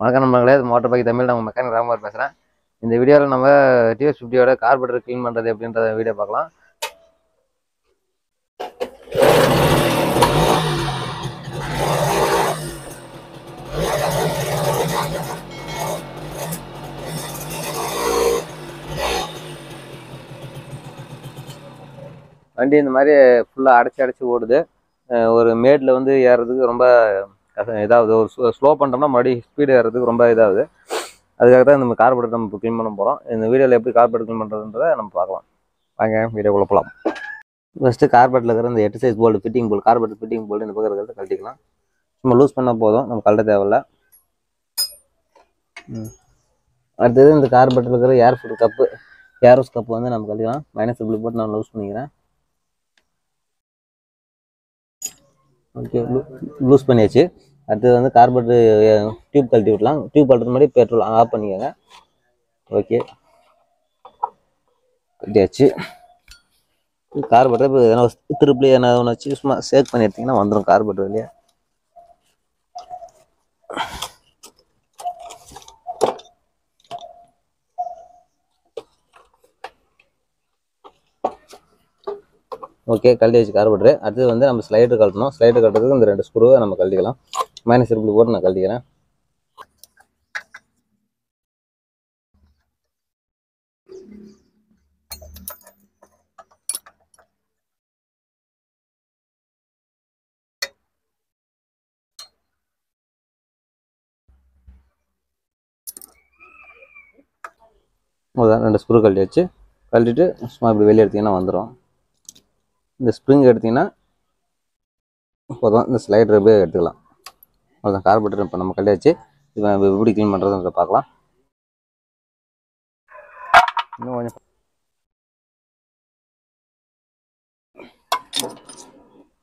வணக்கம் நண்பர்களே, motor bike Tamil. நம்ம மெக்கானிக் ராமர் பேசுகிறேன். இந்த வீடியோவில் நம்ம TS50யோட கார்பரேட்டர் க்ளீன் பண்ணுறது அப்படின்றத வீடியோ பார்க்கலாம். வண்டி இந்த மாதிரி ஃபுல்லாக அடைச்சி ஓடுது. ஒரு மேடில் வந்து ஏறுறதுக்கு ரொம்ப இதாவது, ஒரு ஸ்லோ பண்ணிட்டோம்னா மறுபடியும் ஸ்பீடு ஏறதுக்கு ரொம்ப இதாகுது. அதுக்காக தான் நம்ம கார்பரேட்டர் நம்ம க்ளீன் பண்ண போகிறோம். இந்த வீடியோவில் எப்படி கார்பரேட்டர் க்ளீன் பண்ணுறதுன்றதை நம்ம பார்க்கலாம். வாங்க வீடியோக்குள்ளே போகலாம். ஃபஸ்ட்டு கார்பரேட்டில் இருக்கிற இந்த 8 size bolt, fitting bolt, carburettor fitting bolt இந்த பக்கம் இருக்கிறத கழட்டிக்கலாம். நம்ம லூஸ் பண்ணால் போதும், நம்ம கழட்ட தேவையில்லை. அடுத்தது இந்த கார்பரேட்டர் இருக்கிற ஏர்ஃபுட் கப்பு, ஏரோஸ் கப்பு வந்து நம்ம கழட்டிக்கலாம். மைனஸ் இப்படி போட்டு நான் லூஸ் பண்ணிக்கிறேன். ஓகே, லூஸ் பண்ணியாச்சு. அடுத்தது வந்து கார்பரேட்டர் டியூப் கழட்டி விடலாம். டியூப் கழட்டுற மாதிரி பெட்ரோல் ஆஃப் பண்ணிக்கோங்க. ஓகே, கட்டியாச்சு. கார்பரேட்டர் இப்போ எதனா திருப்பி எதனா ஒன்று வச்சு சும்மா சேக் பண்ணி எடுத்திங்கன்னா வந்துடும் கார்பரேட்டர் வெளியே. ஓகே, கழட்டி வச்சு கார்பரேட்டர். அடுத்தது வந்து நம்ம ஸ்லைடர் கழட்டணும். ஸ்லைடர் கழட்டுறதுக்கு இந்த 2 ஸ்க்ரூவை நம்ம கழட்டிக்கலாம். மைனஸ் இருப்பில் போட்டு நான் கழட்டிக்கிறேன். அதான் 2 ஸ்க்ரூ கழட்டி வச்சு கழட்டிட்டு சும்மா இப்படி வெளியே எடுத்திங்கன்னா வந்துடும். இந்த ஸ்ப்ரிங் எடுத்திங்கன்னா போதும். இந்த ஸ்லைடர் அப்படியே எடுத்துக்கலாம். அவ்வளோதான். கார்பரேட்டர் இப்போ நம்ம கழட்டியாச்சு. இப்போ எப்படி க்ளீன் பண்ணுறதுன்ற பார்க்கலாம். இன்னும் கொஞ்சம்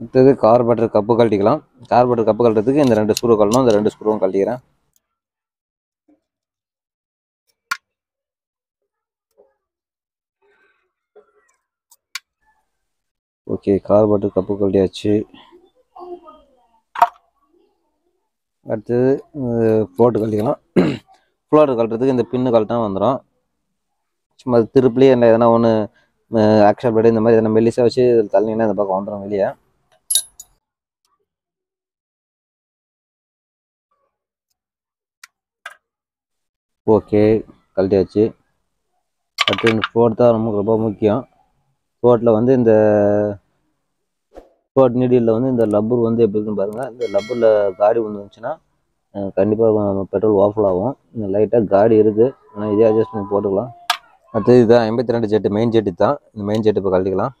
அடுத்தது கார்பரேட்டர் கப்பு கழட்டிக்கலாம். கார்பரேட்டர் கப்பு கழட்டுறதுக்கு இந்த 2 ஸ்க்ரூ கழட்டணும். இந்த 2 ஸ்க்ரூவும் கழட்டிக்கிறேன். ஓகே, கார்பரேட்டர் கப்பு கழட்டியாச்சு. அடுத்தது ஃப்ளோட்டு கழட்டிக்கலாம். ஃப்ளோட்டு கழட்டுறதுக்கு இந்த பின்னு கழட்டினா வந்துடும். சும்மா திருப்பிலே என்ன எதனா ஒன்று ஆக்ஷன் படி இந்த மாதிரி எதனா மெல்லிசாக வச்சு தள்ளிங்கன்னா இந்த பக்கம் வந்துடும் வெளியே. ஓகே, கழட்டியாச்சு. அடுத்து இந்த ஃப்ளோட் தான் ரொம்ப முக்கியம். ஃப்ளோட்டில் வந்து இந்த ஃப்ளோட் நீடியில் வந்து இந்த லப்பர் வந்து எப்படி இருக்குன்னு பாருங்கள். இந்த லப்பரில் காடி வந்துச்சுன்னா கண்டிப்பாக பெட்ரோல் ஓஃபுல் ஆகும். இந்த லைட்டாக காடி இருக்குது, ஆனால் இதே அட்ஜஸ்ட் பண்ணி போட்டுக்கலாம். அடுத்தது இதுதான் 82 ஜெட்டு, மெயின் ஜெட்டு தான். இந்த மெயின் ஜெட்டு இப்போ கழட்டிக்கலாம்.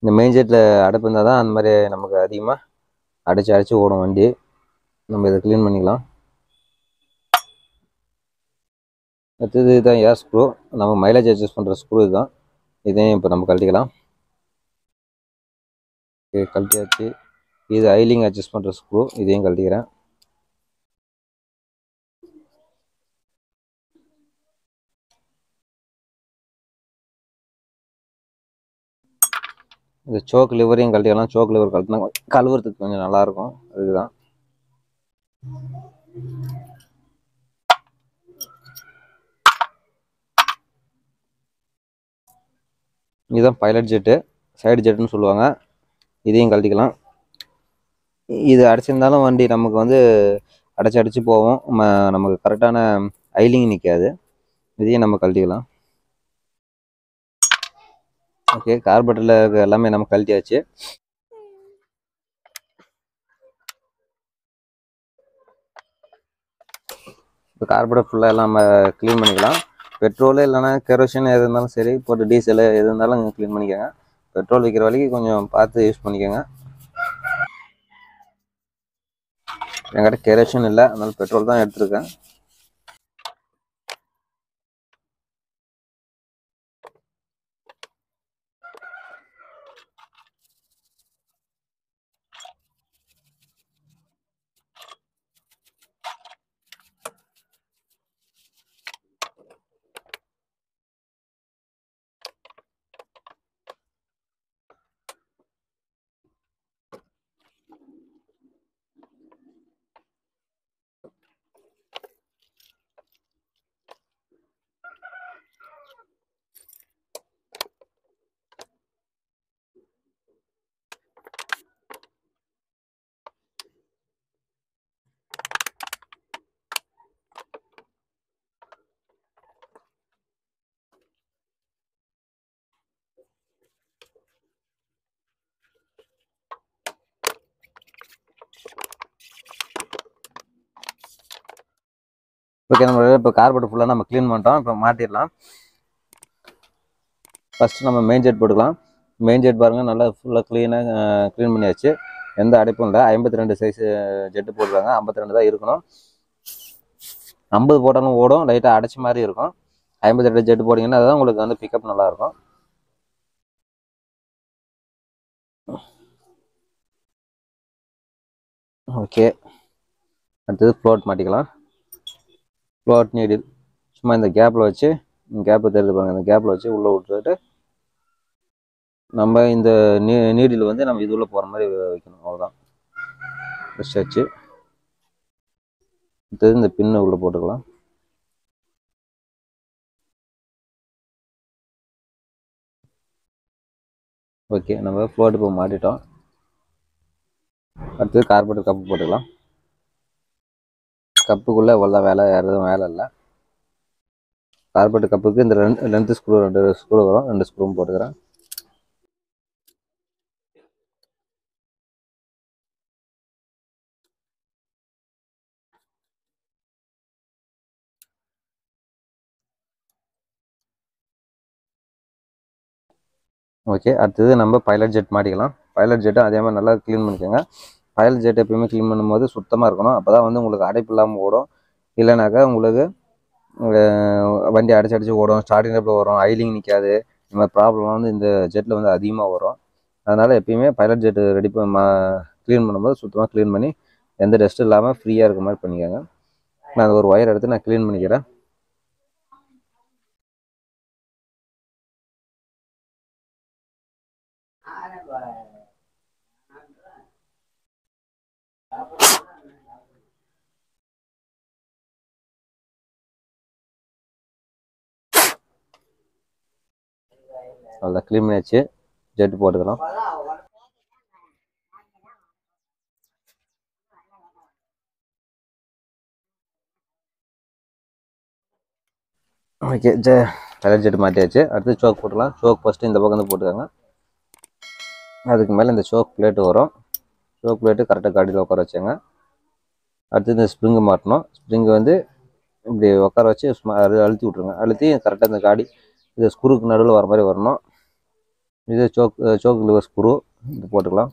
இந்த மெயின் ஜெட்டில் அடைப்பு இருந்தால் தான் அந்த மாதிரி நமக்கு அதிகமாக அடைச்சி ஓடும் வண்டி. நம்ம இதை க்ளீன் பண்ணிக்கலாம். அடுத்தது இதுதான் ஏர் ஸ்க்ரூ, நம்ம மைலேஜ் அட்ஜஸ்ட் பண்ணுற ஸ்க்ரூ இதுதான். இதையும் இப்போ நம்ம கழட்டிக்கலாம். கழட்டியாச்சு. இது ஐலிங் அட்ஜஸ்ட் பண்ணுற ஸ்க்ரூ, இதையும் கழட்டிக்கிறேன். இந்த சோக் லிவரையும் கழட்டிக்கலாம். சோக் லிவர் கழட்டினா கழுவுறதுக்கு கொஞ்சம் நல்லாயிருக்கும். அதுதான் இதுதான் பைலட் ஜெட்டு, சைடு ஜெட்டுன்னு சொல்லுவாங்க. இதையும் கழட்டிக்கலாம். இது அடைச்சிருந்தாலும் வண்டி நமக்கு வந்து அடைச்சி போவோம். நமக்கு கரெக்டான ஐலிங் நிற்காது. இதையும் நம்ம கழட்டிக்கலாம். ஓகே, கார்பரேட்டரில் எல்லாமே நம்ம கழட்டியாச்சு. இப்போ கார்பரேட்டர் ஃபுல்லாக எல்லாம் நம்ம க்ளீன் பண்ணிக்கலாம். பெட்ரோலு இல்லைனா கெரோசின் எது இருந்தாலும் சரி, போட்டு டீசலு எது இருந்தாலும் க்ளீன் பண்ணிக்கோங்க. பெட்ரோல் விற்கிற வரைக்கு கொஞ்சம் பார்த்து யூஸ் பண்ணிக்கோங்க. என்கிட்ட கெரோசின் இல்லை, அதனால பெட்ரோல் தான் எடுத்துருக்கேன். ஓகே நம்ம இப்போ கார்பெட் ஃபுல்லா நம்ம க்ளீன் பண்ணிட்டோம். இப்போ மாட்டிடலாம். ஃபர்ஸ்ட் நம்ம மெயின் ஜெட் போட்டுக்கலாம். மெயின் ஜெட் பாருங்க நல்லா ஃபுல்லா க்ளீனாக க்ளீன் பண்ணியாச்சு. எந்த அடைப்பும் இல்லை. 52 சைஸ் ஜெட்டு போடுறாங்க. 52 தான் இருக்கணும். 50 போட்டாலும் ஓடும், லைட்டாக அடைச்ச மாதிரி இருக்கும். 52 ஜெட்டு போட்டிங்கன்னா அதுதான் உங்களுக்கு வந்து பிக்கப் நல்லாயிருக்கும். ஓகே அடுத்தது ஃப்ளோட் மாட்டிக்கலாம். ஃப்ளோட் நீடில் சும்மா இந்த கேப்பில் வச்சு, இந்த கேப்பை தெரிஞ்சு பாருங்கள், இந்த கேப்பில் வச்சு உள்ளே விட்டுட்டு நம்ம இந்த நீடில் வந்து நம்ம இது உள்ளே போகிற மாதிரி வைக்கணும். அவ்வளோதான் வச்சாச்சு. அடுத்தது இந்த பின்னு உள்ளே போட்டுக்கலாம். ஓகே நம்ம ஃப்ளோட் இப்போ மாட்டிட்டோம். அடுத்தது கார்பெட் கப்பு போட்டுக்கலாம். கப்புக்குள்ளே இவ்வளோதான் வேலை, எதுவும் வேலை இல்லை. கார்பெட் கப்புக்கு இந்த லென்த்து ஸ்க்ரூ 2 ஸ்க்ரூ வரும், 2 ஸ்க்ரூவும் போட்டுக்கிறேன். ஓகே அடுத்தது நம்ம பைலட் ஜெட் மாட்டிக்கலாம். பைலட் ஜெட்டும் அதே மாதிரி நல்லா க்ளீன் பண்ணிக்கோங்க. பைலட் ஜெட் எப்பயுமே க்ளீன் பண்ணும்போது சுத்தமாக இருக்கணும். அப்போ தான் வந்து உங்களுக்கு அடைப்பு இல்லாமல் ஓடும். இல்லைனாக்கா உங்களுக்கு வண்டி அடிச்சு ஓடும், ஸ்டார்டிங் டப்பில் வரும், ஐலிங் நிற்காது. இந்த மாதிரி ப்ராப்ளம் வந்து இந்த ஜெட்டில் வந்து அதிகமாக வரும். அதனால் எப்பயுமே பைலட் ஜெட்டு க்ளீன் பண்ணும்போது சுத்தமாக க்ளீன் பண்ணி எந்த டஸ்ட்டும் இல்லாமல் ஃப்ரீயாக இருக்க மாதிரி பண்ணிக்கோங்க. நான் அது ஒரு ஒயர் எடுத்து நான் க்ளீன் பண்ணிக்கிறேன். நல்லா க்ளீன் பண்ணியாச்சு. ஜெட் போட்டுக்கலாம். ஓகே கலர் ஜெட் மாட்டியாச்சு. அடுத்து சோக் போட்டுக்கலாம். சோக் ஃபஸ்ட்டு இந்த பக்கம் வந்து போட்டுக்காங்க. அதுக்கு மேலே இந்த சோக் பிளேட்டு வரும். சோக் பிளேட்டு கரெக்டாக காடியில் உட்கார வச்சாங்க. அடுத்து இந்த ஸ்ப்ரிங்கு மாட்டணும். ஸ்ப்ரிங்கு வந்து இப்படி உட்கார வச்சு அழுத்தி விட்ருங்க. அழுத்தி கரெக்டாக இந்த காடி இது ஸ்க்ரூக்கு நடுவில் வர மாதிரி வரணும். இது சோக்கு லிவர் ஸ்க்ரூ, இது போட்டுக்கலாம்.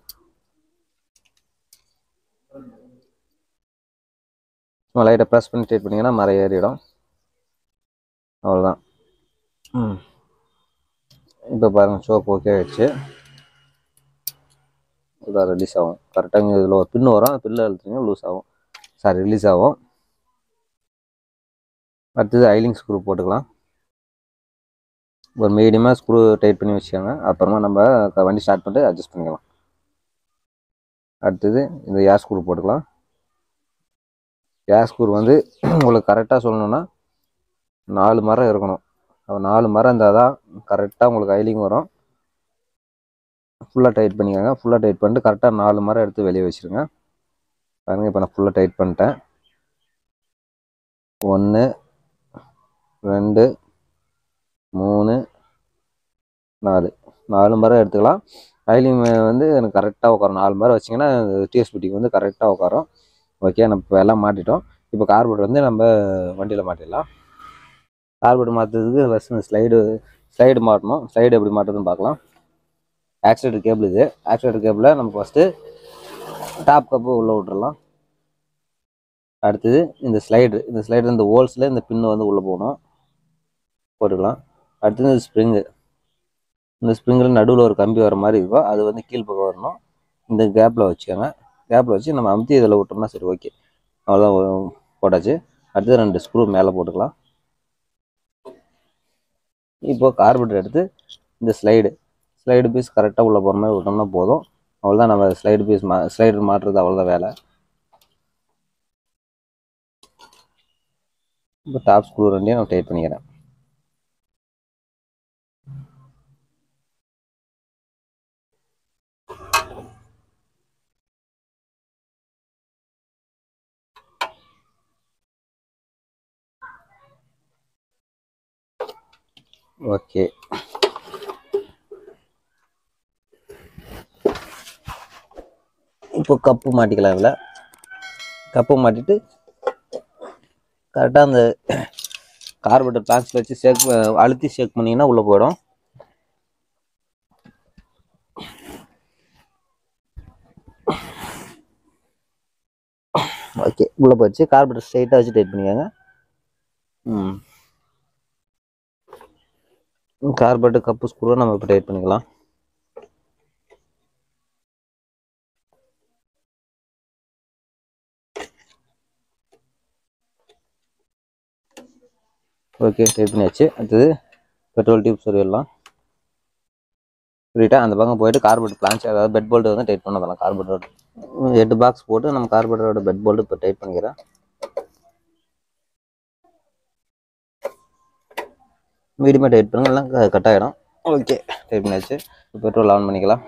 சும்மா லைட்டாக ப்ரெஸ் பண்ணி டைட் பண்ணிங்கன்னா மர ஏறிடும். அவ்வளோதான். இப்போ பாருங்கள் சோக்கு ஓகே ஆகிடுச்சு. இதாக ரிலீஸ் ஆகும் கரெக்டாக. இதில் ஒரு பின்னு வரும், பில்லு அழுத்திங்கன்னா லூஸ் ஆகும், சாரி ரிலீஸ் ஆகும். அடுத்தது ஐலிங் ஸ்க்ரூ போட்டுக்கலாம். ஒரு மீடியமாக ஸ்க்ரூ டைட் பண்ணி வச்சுக்கோங்க. அப்புறமா நம்ம வண்டி ஸ்டார்ட் பண்ணிட்டு அட்ஜஸ்ட் பண்ணிக்கலாம். அடுத்தது இந்த ஏர் ஸ்க்ரூ போட்டுக்கலாம். ஏர் ஸ்க்ரூ வந்து உங்களுக்கு கரெக்டாக சொல்லணுன்னா 4 மரம் இருக்கணும். 4 மரம் இருந்தால் தான் கரெக்டாக உங்களுக்கு ஐலிங் வரும். ஃபுல்லாக டைட் பண்ணிக்கோங்க. ஃபுல்லாக டைட் பண்ணிட்டு கரெக்டாக 4 மரம் எடுத்து வெளியே வச்சுருங்க. பாருங்கள் இப்போ நான் ஃபுல்லாக டைட் பண்ணிட்டேன். 1 2 3 4 மரம் எடுத்துக்கலாம். ஐலிங் வந்து எனக்கு கரெக்டாக உட்காரும். 4 மரம் வச்சிங்கன்னா டிஎஸ்பிடிக்கு வந்து கரெக்டாக உட்காரும். ஓகே நம்ம இப்போ எல்லாம் மாட்டிட்டோம். இப்போ கார்பெட் வந்து நம்ம வண்டியில் மாட்டிடலாம். கார்பெட் மாற்றுறதுக்கு ஃபஸ்ட்டு ஸ்லைடு மாட்டணும். ஸ்லைடு எப்படி மாட்டுறதுன்னு பார்க்கலாம். ஆக்சிலேட்டர் கேபிள் இது. ஆக்சிலேட்டர் கேபிளில் நம்ம ஃபஸ்ட்டு டாப் கப்பு உள்ளே விட்டுறலாம். அடுத்தது இந்த ஸ்லைடு, இந்த ஸ்லைடு இந்த ஹோல்ஸில் இந்த பின்னு வந்து உள்ளே போகணும், போட்டுக்கலாம். அடுத்தது இந்த ஸ்ப்ரிங்கு, இந்த ஸ்ப்ரிங்கில் நடுவில் ஒரு கம்பி வர மாதிரி இருக்கும். அது வந்து கீழ்ப்பக்கம் வரணும். இந்த கேப்பில் வச்சுக்கோங்க. கேப்பில் வச்சு நம்ம அமுத்தி இதில் விட்டோம்னா சரி. ஓகே அவ்வளோதான் போட்டாச்சு. அடுத்தது 2 ஸ்க்ரூ மேலே போட்டுக்கலாம். இப்போ கார்பெட் எடுத்து இந்த ஸ்லைடு பீஸ் கரெக்டாக உள்ளே போகிற மாதிரி விட்டோம்னா போதும். அவ்வளோதான் நம்ம ஸ்லைடு மாட்டுறது அவ்வளோதான் வேலை. இப்போ டாப் ஸ்க்ரூ 2ஐயும் நான் டைட் பண்ணிக்கிறேன். ஓகே இப்போ கப்பு மாட்டிக்கலாம். இதில் கப்பு மாட்டிட்டு கரெக்டாக அந்த கார்பேட்டர் பிளாக்ஸ் வச்சு அழுத்தி ஷேக் பண்ணிங்கன்னா உள்ளே போயிடும். ஓகே, உள்ளே போயிடுச்சு. கார்பேட்டர் ஸ்ட்ரைட்டாக வச்சு டைட் பண்ணிக்கோங்க. கார்பேட்டர் கப்பு ஸ்க்ரூவை நம்ம இப்போ டைட் பண்ணிக்கலாம். ஓகே, டைப் பண்ணியாச்சு. அடுத்தது பெட்ரோல் டியூப் சொல்லிடலாம். சொல்லிட்டா அந்த பக்கம் போயிட்டு கார்பேட்டர் பிளான்ச், அதாவது பெட் போல்ட்டு வந்து டைட் பண்ணதெல்லாம் கார்பேட்டரோட 8 பாக்ஸ் போட்டு நம்ம கார்பேட்டரோட பெட் போல்ட்டு இப்போ டைட் பண்ணிக்கிறேன். மீடியமாக டைட் பண்ணுங்க, எல்லாம் கட் ஆகிடும். ஓகே, டைட் பண்ணியாச்சு. பெட்ரோல் ஆன் பண்ணிக்கலாம்.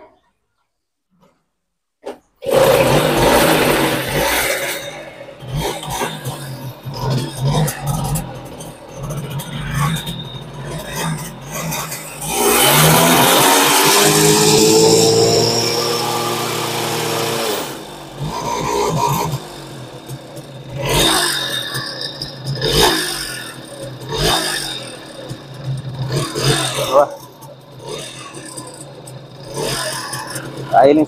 ஐலிங்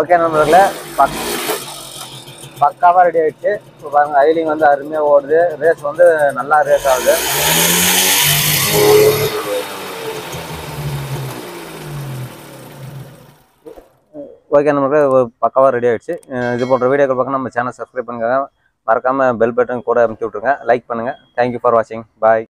ஓகே நண்பர்களே, பக்காவாக ரெடி ஆகிடுச்சு. இப்போ பாருங்கள், ஐலிங் வந்து அருமையாக ஓடுது. ரேஸ் வந்து நல்லா ரேஸ் ஆகுது. ஓகே நண்பர்களே, பக்காவாக ரெடி ஆகிடுச்சு. இது போன்ற வீடியோக்கள் பார்க்க நம்ம சேனல் சப்ஸ்கிரைப் பண்ணுங்க. மறக்காமல் பெல் பட்டன் கூட அமுச்சு விட்ருங்க. லைக் பண்ணுங்கள். தேங்க்யூ ஃபார் வாட்சிங். பாய்.